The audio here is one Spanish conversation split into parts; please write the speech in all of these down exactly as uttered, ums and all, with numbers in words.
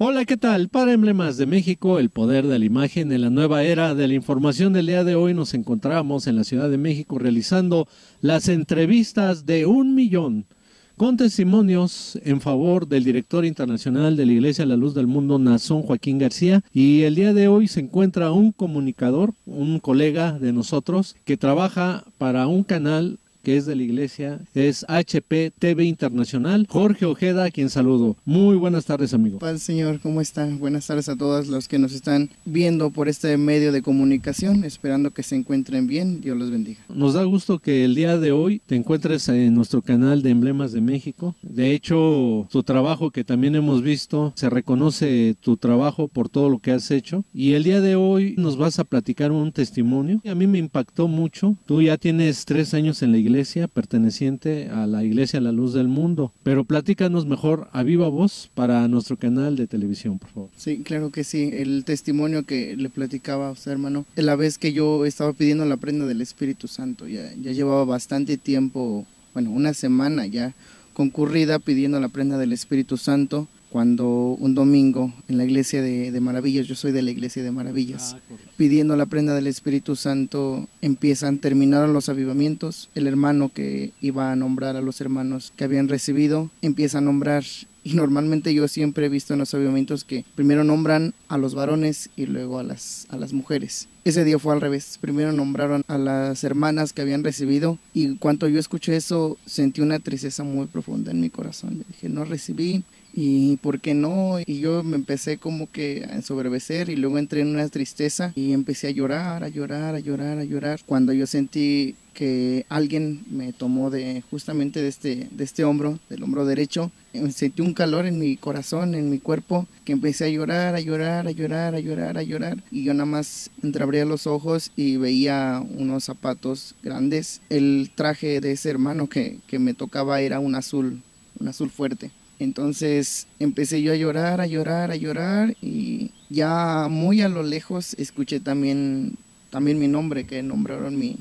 Hola, ¿qué tal? Para Emblemas de México, el poder de la imagen en la nueva era de la información, del día de hoy nos encontramos en la Ciudad de México realizando las entrevistas de un millón con testimonios en favor del director internacional de la Iglesia La Luz del Mundo, Naasón Joaquín García, y el día de hoy se encuentra un comunicador, un colega de nosotros que trabaja para un canal que es de la iglesia, es H P T V Internacional, Jorge Ojeda, a quien saludo. Muy buenas tardes, amigo. Paz, señor, ¿cómo está? Buenas tardes a todos los que nos están viendo por este medio de comunicación, esperando que se encuentren bien. Dios los bendiga. Nos da gusto que el día de hoy te encuentres en nuestro canal de Emblemas de México. De hecho, tu trabajo, que también hemos visto, se reconoce tu trabajo por todo lo que has hecho, y el día de hoy nos vas a platicar un testimonio. A mí me impactó mucho. Tú ya tienes tres años en la iglesia, iglesia perteneciente a la Iglesia La Luz del Mundo, pero platícanos mejor a viva voz para nuestro canal de televisión, por favor. Sí, claro que sí. El testimonio que le platicaba a usted, hermano, es la vez que yo estaba pidiendo la prenda del Espíritu Santo. Ya, ya llevaba bastante tiempo, bueno, una semana ya concurrida pidiendo la prenda del Espíritu Santo, cuando un domingo en la Iglesia de, de Maravillas, yo soy de la Iglesia de Maravillas, ah, pidiendo la prenda del Espíritu Santo, empiezan, terminaron los avivamientos, el hermano que iba a nombrar a los hermanos que habían recibido, empieza a nombrar, y normalmente yo siempre he visto en los avivamientos que primero nombran a los varones y luego a las, a las mujeres. Ese día fue al revés, primero nombraron a las hermanas que habían recibido, y en cuanto yo escuché eso, sentí una tristeza muy profunda en mi corazón. Yo dije, no recibí, y ¿por qué no? Y yo me empecé como que a ensoberbecer, y luego entré en una tristeza, y empecé a llorar, a llorar, a llorar, a llorar, cuando yo sentí que alguien me tomó de justamente de este, de este hombro, del hombro derecho. Sentí un calor en mi corazón, en mi cuerpo, que empecé a llorar, a llorar, a llorar, a llorar, a llorar. Y yo nada más entreabría los ojos y veía unos zapatos grandes. El traje de ese hermano que, que me tocaba era un azul, un azul fuerte. Entonces empecé yo a llorar, a llorar, a llorar, y ya muy a lo lejos escuché también, también mi nombre, que nombraron mi...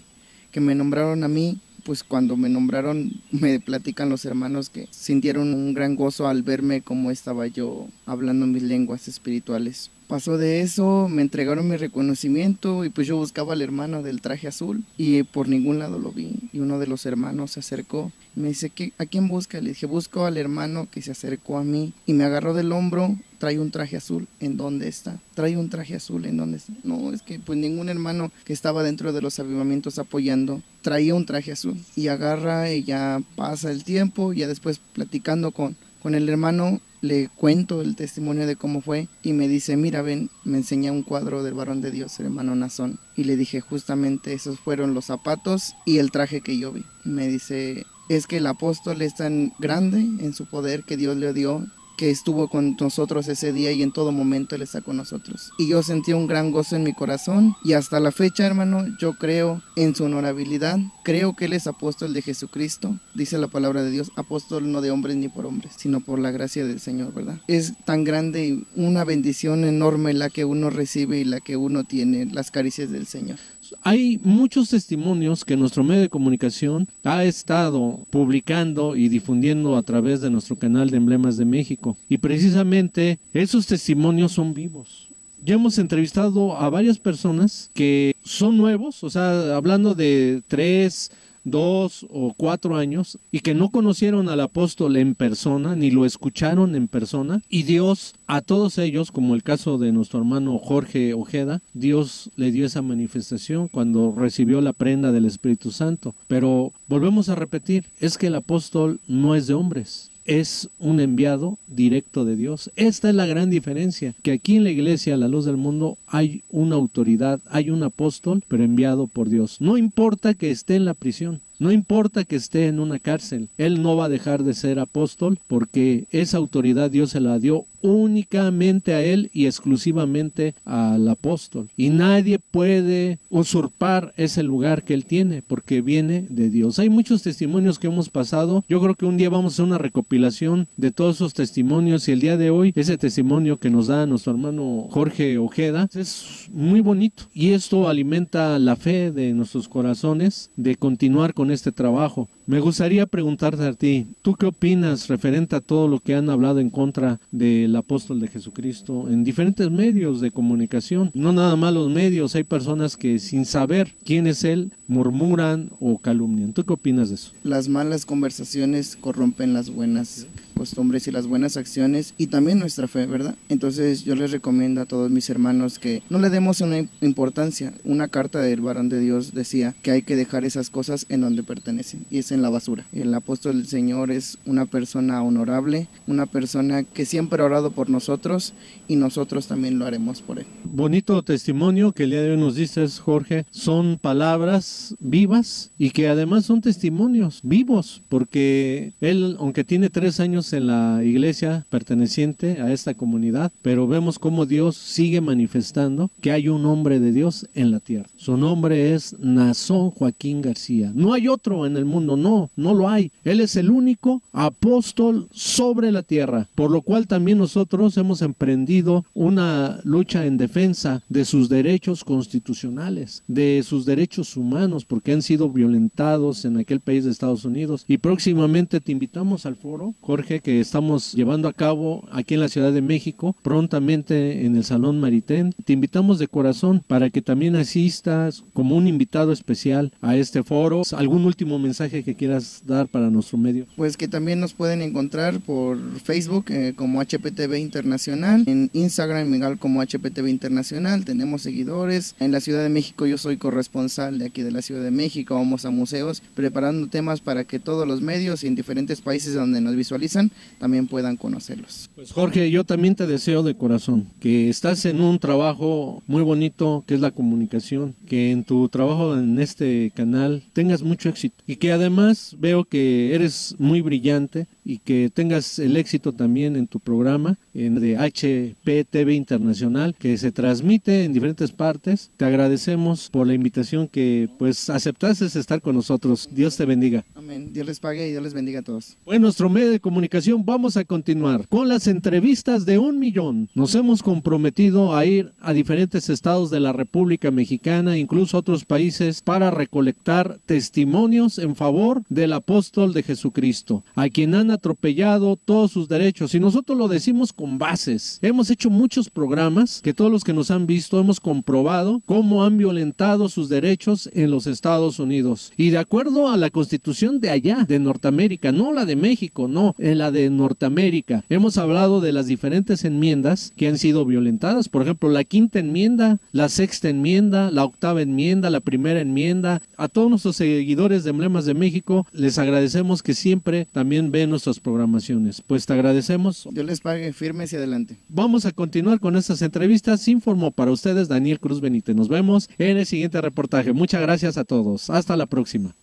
que me nombraron a mí. Pues cuando me nombraron, me platican los hermanos que sintieron un gran gozo al verme como estaba yo hablando mis lenguas espirituales. Pasó de eso, me entregaron mi reconocimiento, y pues yo buscaba al hermano del traje azul y por ningún lado lo vi. Y uno de los hermanos se acercó y me dice, ¿a quién busca? Le dije, busco al hermano que se acercó a mí, y me agarró del hombro. Trae un traje azul, ¿en dónde está? Trae un traje azul, ¿en dónde está? No, es que pues ningún hermano que estaba dentro de los avivamientos apoyando traía un traje azul. Y agarra, y ya pasa el tiempo, ya después platicando con, con el hermano, le cuento el testimonio de cómo fue, y me dice, mira, ven, me enseña un cuadro del varón de Dios, el hermano Naasón. Y le dije, justamente esos fueron los zapatos y el traje que yo vi. Me dice, es que el apóstol es tan grande en su poder que Dios le dio, que estuvo con nosotros ese día, y en todo momento Él está con nosotros. Y yo sentí un gran gozo en mi corazón, y hasta la fecha, hermano, yo creo en su honorabilidad, creo que Él es apóstol de Jesucristo, dice la palabra de Dios, apóstol no de hombres ni por hombres, sino por la gracia del Señor, ¿verdad? Es tan grande y una bendición enorme la que uno recibe y la que uno tiene, las caricias del Señor. Hay muchos testimonios que nuestro medio de comunicación ha estado publicando y difundiendo a través de nuestro canal de Emblemas de México, y precisamente esos testimonios son vivos. Ya hemos entrevistado a varias personas que son nuevos, o sea, hablando de tres, dos o cuatro años, y que no conocieron al apóstol en persona, ni lo escucharon en persona, y Dios a todos ellos, como el caso de nuestro hermano Jorge Ojeda, Dios le dio esa manifestación cuando recibió la prenda del Espíritu Santo. Pero volvemos a repetir, es que el apóstol no es de hombres, es un enviado directo de Dios. Esta es la gran diferencia, que aquí en la Iglesia La Luz del Mundo hay una autoridad, hay un apóstol, pero enviado por Dios. No importa que esté en la prisión, no importa que esté en una cárcel, él no va a dejar de ser apóstol, porque esa autoridad Dios se la dio únicamente a él y exclusivamente al apóstol. Y nadie puede usurpar ese lugar que él tiene, porque viene de Dios. Hay muchos testimonios que hemos pasado. Yo creo que un día vamos a hacer una recopilación de todos esos testimonios, y el día de hoy ese testimonio que nos da nuestro hermano Jorge Ojeda es muy bonito, y esto alimenta la fe de nuestros corazones de continuar con con este trabajo. Me gustaría preguntarte a ti, ¿tú qué opinas referente a todo lo que han hablado en contra del apóstol de Jesucristo en diferentes medios de comunicación? No nada más los medios, hay personas que sin saber quién es él, murmuran o calumnian. ¿Tú qué opinas de eso? Las malas conversaciones corrompen las buenas costumbres y las buenas acciones y también nuestra fe, ¿verdad? Entonces yo les recomiendo a todos mis hermanos que no le demos una importancia. Una carta del varón de Dios decía que hay que dejar esas cosas en donde pertenecen y es en la basura. El apóstol del Señor es una persona honorable, una persona que siempre ha orado por nosotros y nosotros también lo haremos por él. Bonito testimonio que el día de hoy nos dices, Jorge. Son palabras vivas y que además son testimonios vivos porque él, aunque tiene tres años en la iglesia perteneciente a esta comunidad, pero vemos cómo Dios sigue manifestando que hay un hombre de Dios en la tierra. Su nombre es Naasón Joaquín García. No hay otro en el mundo, no, no lo hay. Él es el único apóstol sobre la tierra, por lo cual también nosotros hemos emprendido una lucha en defensa de sus derechos constitucionales, de sus derechos humanos, porque han sido violentados en aquel país de Estados Unidos. Y próximamente te invitamos al foro, Jorge, que estamos llevando a cabo aquí en la Ciudad de México, prontamente en el Salón Maritén. Te invitamos de corazón para que también asistas como un invitado especial a este foro. ¿Algún último mensaje que quieras dar para nuestro medio? Pues que también nos pueden encontrar por Facebook eh, como H P T V Internacional, en Instagram igual como H P T V Internacional, tenemos seguidores. En la Ciudad de México yo soy corresponsal de aquí de la Ciudad de México, vamos a museos preparando temas para que todos los medios en diferentes países donde nos visualizan también puedan conocerlos. Pues Jorge, yo también te deseo de corazón que estás en un trabajo muy bonito que es la comunicación, que en tu trabajo en este canal tengas mucho éxito y que además veo que eres muy brillante y que tengas el éxito también en tu programa en de H P T V Internacional que se transmite en diferentes partes. Te agradecemos por la invitación que pues aceptaste estar con nosotros. Dios te bendiga. Amén. Dios les pague y Dios les bendiga a todos. Pues nuestro medio de comunicación vamos a continuar con las entrevistas de un millón. Nos hemos comprometido a ir a diferentes estados de la República Mexicana, incluso otros países, para recolectar testimonios en favor del apóstol de Jesucristo, a quien han atropellado todos sus derechos. Y nosotros lo decimos con bases. Hemos hecho muchos programas que todos los que nos han visto hemos comprobado cómo han violentado sus derechos en los Estados Unidos. Y de acuerdo a la Constitución de allá, de Norteamérica, no la de México, no, en la de Norteamérica. Hemos hablado de las diferentes enmiendas que han sido violentadas, por ejemplo, la quinta enmienda, la sexta enmienda, la octava enmienda, la primera enmienda. A todos nuestros seguidores de Emblemas de México, les agradecemos que siempre también ven nuestras programaciones. Pues te agradecemos. Dios les pague, firmes y adelante. Vamos a continuar con estas entrevistas. Informó para ustedes Daniel Cruz Benítez. Nos vemos en el siguiente reportaje. Muchas gracias a todos. Hasta la próxima.